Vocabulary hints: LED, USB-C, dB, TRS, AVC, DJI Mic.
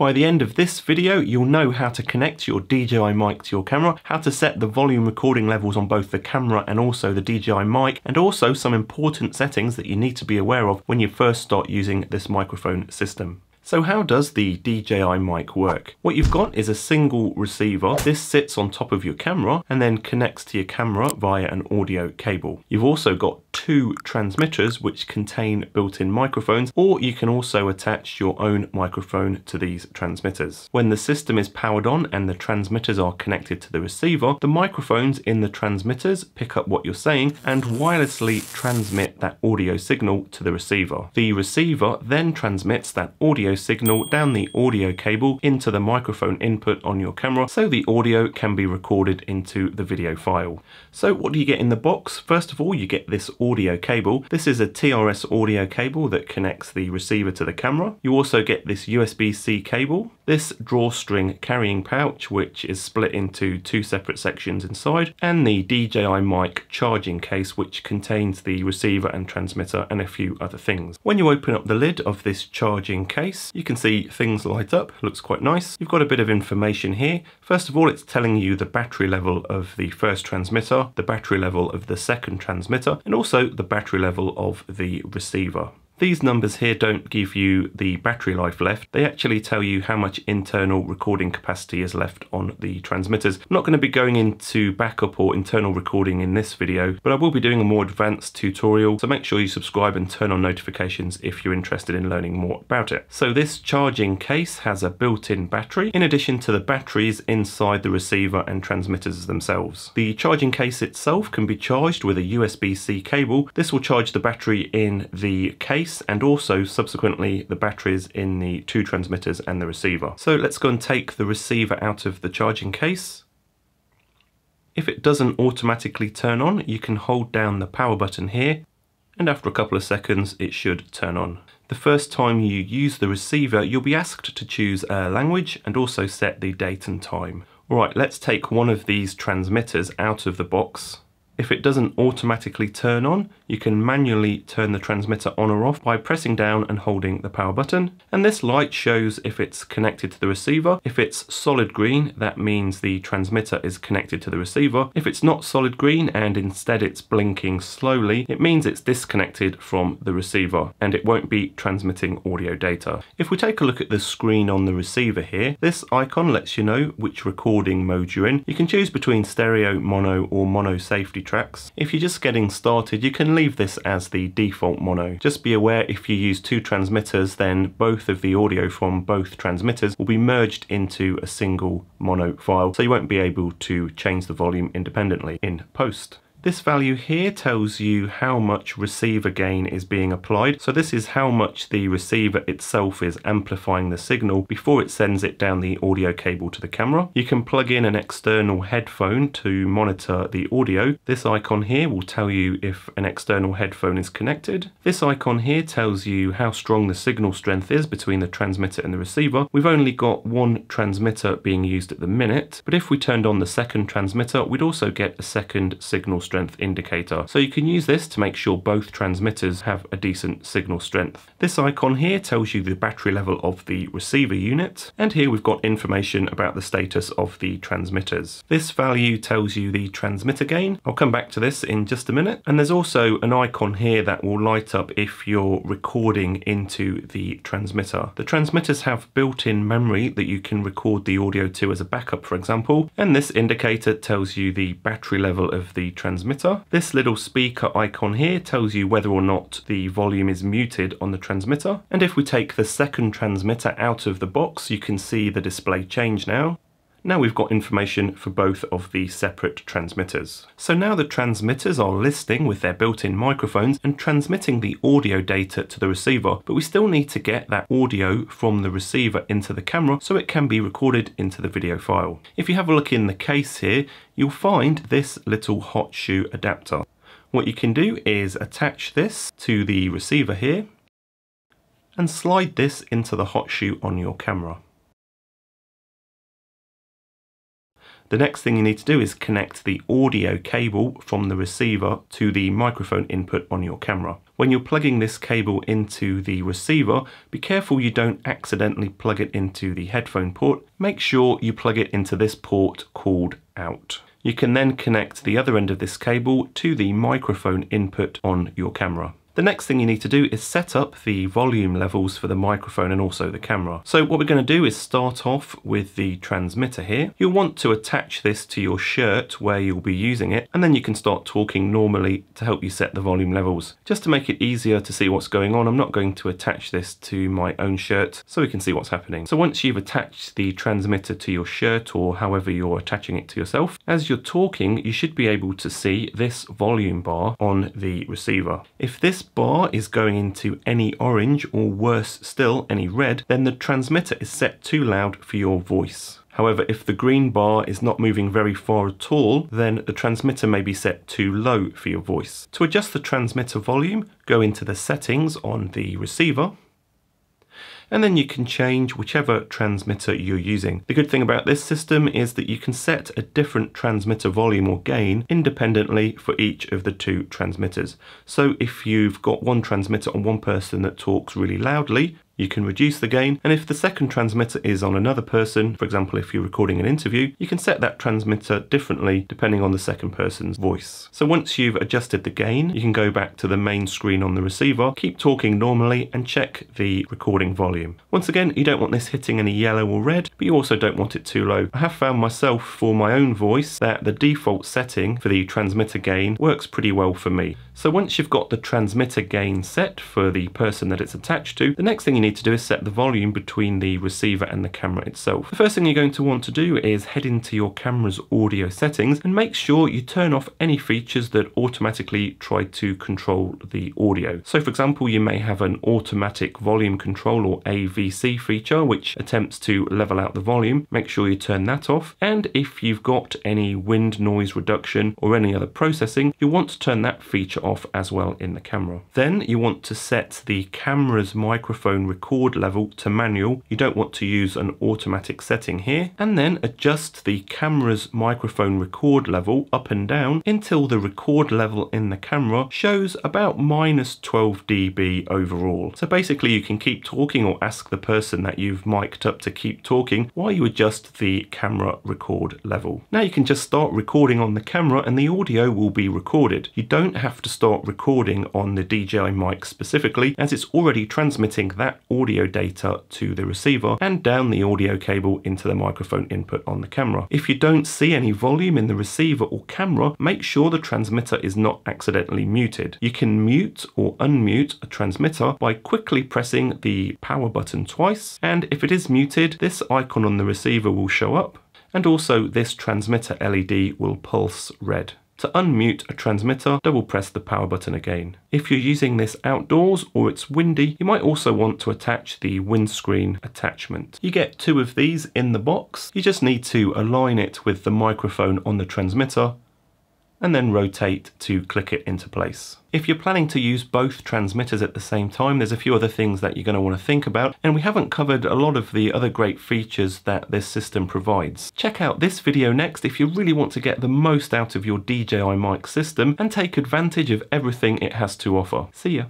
By the end of this video, you'll know how to connect your DJI mic to your camera, how to set the volume recording levels on both the camera and also the DJI mic, and also some important settings that you need to be aware of when you first start using this microphone system. So how does the DJI mic work? What you've got is a single receiver. This sits on top of your camera and then connects to your camera via an audio cable. You've also got two transmitters which contain built-in microphones, or you can also attach your own microphone to these transmitters. When the system is powered on and the transmitters are connected to the receiver, the microphones in the transmitters pick up what you're saying and wirelessly transmit that audio signal to the receiver. The receiver then transmits that audio signal down the audio cable into the microphone input on your camera, so the audio can be recorded into the video file. So what do you get in the box? First of all, you get this audio cable. This is a TRS audio cable that connects the receiver to the camera. You also get this USB-C cable, this drawstring carrying pouch, which is split into two separate sections inside, and the DJI mic charging case, which contains the receiver and transmitter and a few other things. When you open up the lid of this charging case, you can see things light up, looks quite nice. You've got a bit of information here. First of all, it's telling you the battery level of the first transmitter, the battery level of the second transmitter, and also the battery level of the receiver. These numbers here don't give you the battery life left. They actually tell you how much internal recording capacity is left on the transmitters. I'm not going to be going into backup or internal recording in this video, but I will be doing a more advanced tutorial, so make sure you subscribe and turn on notifications if you're interested in learning more about it. So this charging case has a built-in battery, in addition to the batteries inside the receiver and transmitters themselves. The charging case itself can be charged with a USB-C cable. This will charge the battery in the case, and also subsequently the batteries in the two transmitters and the receiver. So let's go and take the receiver out of the charging case. If it doesn't automatically turn on, you can hold down the power button here, and after a couple of seconds it should turn on. The first time you use the receiver, you'll be asked to choose a language and also set the date and time. Alright, let's take one of these transmitters out of the box. If it doesn't automatically turn on, you can manually turn the transmitter on or off by pressing down and holding the power button. And this light shows if it's connected to the receiver. If it's solid green, that means the transmitter is connected to the receiver. If it's not solid green and instead it's blinking slowly, it means it's disconnected from the receiver and it won't be transmitting audio data. If we take a look at the screen on the receiver here, this icon lets you know which recording mode you're in. You can choose between stereo, mono, or mono safety tracks. If you're just getting started, you can leave this as the default mono. Just be aware if you use two transmitters, then both of the audio from both transmitters will be merged into a single mono file, so you won't be able to change the volume independently in post. This value here tells you how much receiver gain is being applied. So this is how much the receiver itself is amplifying the signal before it sends it down the audio cable to the camera. You can plug in an external headphone to monitor the audio. This icon here will tell you if an external headphone is connected. This icon here tells you how strong the signal strength is between the transmitter and the receiver. We've only got one transmitter being used at the minute, but if we turned on the second transmitter, we'd also get a second signal strength indicator. So you can use this to make sure both transmitters have a decent signal strength. This icon here tells you the battery level of the receiver unit, and here we've got information about the status of the transmitters. This value tells you the transmitter gain. I'll come back to this in just a minute. And there's also an icon here that will light up if you're recording into the transmitter. The transmitters have built-in memory that you can record the audio to as a backup, for example, and this indicator tells you the battery level of the transmitter. This little speaker icon here tells you whether or not the volume is muted on the transmitter. And if we take the second transmitter out of the box, you can see the display change now. Now we've got information for both of the separate transmitters. So now the transmitters are listening with their built-in microphones and transmitting the audio data to the receiver, but we still need to get that audio from the receiver into the camera so it can be recorded into the video file. If you have a look in the case here, you'll find this little hot shoe adapter. What you can do is attach this to the receiver here and slide this into the hot shoe on your camera. The next thing you need to do is connect the audio cable from the receiver to the microphone input on your camera. When you're plugging this cable into the receiver, be careful you don't accidentally plug it into the headphone port. Make sure you plug it into this port called out. You can then connect the other end of this cable to the microphone input on your camera. The next thing you need to do is set up the volume levels for the microphone and also the camera. So what we're going to do is start off with the transmitter here. You'll want to attach this to your shirt where you'll be using it, and then you can start talking normally to help you set the volume levels. Just to make it easier to see what's going on, I'm not going to attach this to my own shirt so we can see what's happening. So once you've attached the transmitter to your shirt or however you're attaching it to yourself, as you're talking you should be able to see this volume bar on the receiver. If this bar is going into any orange or worse still any red, then the transmitter is set too loud for your voice. However, if the green bar is not moving very far at all, then the transmitter may be set too low for your voice. To adjust the transmitter volume, go into the settings on the receiver, and then you can change whichever transmitter you're using. The good thing about this system is that you can set a different transmitter volume or gain independently for each of the two transmitters. So if you've got one transmitter on one person that talks really loudly, you can reduce the gain, and if the second transmitter is on another person, for example if you're recording an interview, you can set that transmitter differently depending on the second person's voice. So once you've adjusted the gain, you can go back to the main screen on the receiver, keep talking normally and check the recording volume. Once again, you don't want this hitting any yellow or red, but you also don't want it too low. I have found myself for my own voice that the default setting for the transmitter gain works pretty well for me. So once you've got the transmitter gain set for the person that it's attached to, the next thing you need to do is set the volume between the receiver and the camera itself. The first thing you're going to want to do is head into your camera's audio settings and make sure you turn off any features that automatically try to control the audio. So for example, you may have an automatic volume control or AVC feature which attempts to level out the volume. Make sure you turn that off, and if you've got any wind noise reduction or any other processing, you'll want to turn that feature off as well in the camera. Then you want to set the camera's microphone record level to manual. You don't want to use an automatic setting here, and then adjust the camera's microphone record level up and down until the record level in the camera shows about minus 12 dB overall. So basically you can keep talking or ask the person that you've mic'd up to keep talking while you adjust the camera record level. Now you can just start recording on the camera and the audio will be recorded. You don't have to start recording on the DJI mic specifically, as it's already transmitting that audio data to the receiver and down the audio cable into the microphone input on the camera. If you don't see any volume in the receiver or camera, make sure the transmitter is not accidentally muted. You can mute or unmute a transmitter by quickly pressing the power button twice, and if it is muted, this icon on the receiver will show up, and also this transmitter LED will pulse red. To unmute a transmitter, double press the power button again. If you're using this outdoors or it's windy, you might also want to attach the windscreen attachment. You get two of these in the box. You just need to align it with the microphone on the transmitter and then rotate to click it into place. If you're planning to use both transmitters at the same time, there's a few other things that you're going to want to think about, and we haven't covered a lot of the other great features that this system provides. Check out this video next if you really want to get the most out of your DJI mic system and take advantage of everything it has to offer. See ya!